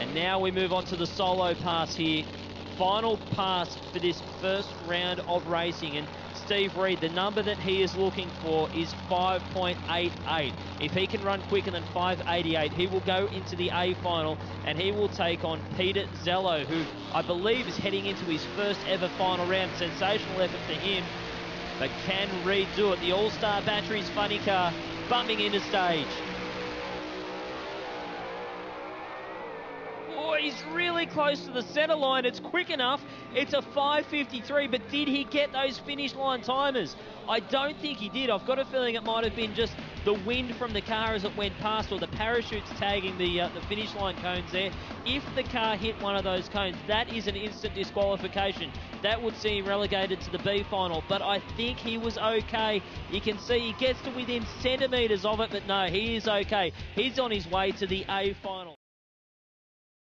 And now we move on to the solo pass here. Final pass for this first round of racing. And Steve Reed, the number that he is looking for is 5.88. If he can run quicker than 5.88, he will go into the A final and he will take on Peter Zello, who I believe is heading into his first ever final round. Sensational effort for him. But can Reed do it? The Allstar Batteries funny car bumping into stage. He's really close to the center line. It's quick enough. It's a 5.53, but did he get those finish line timers? I don't think he did. I've got a feeling it might have been just the wind from the car as it went past, or the parachutes tagging the finish line cones there. If the car hit one of those cones, that is an instant disqualification. That would see him relegated to the B final, but I think he was okay. You can see he gets to within centimetres of it, but no, he is okay. He's on his way to the A final.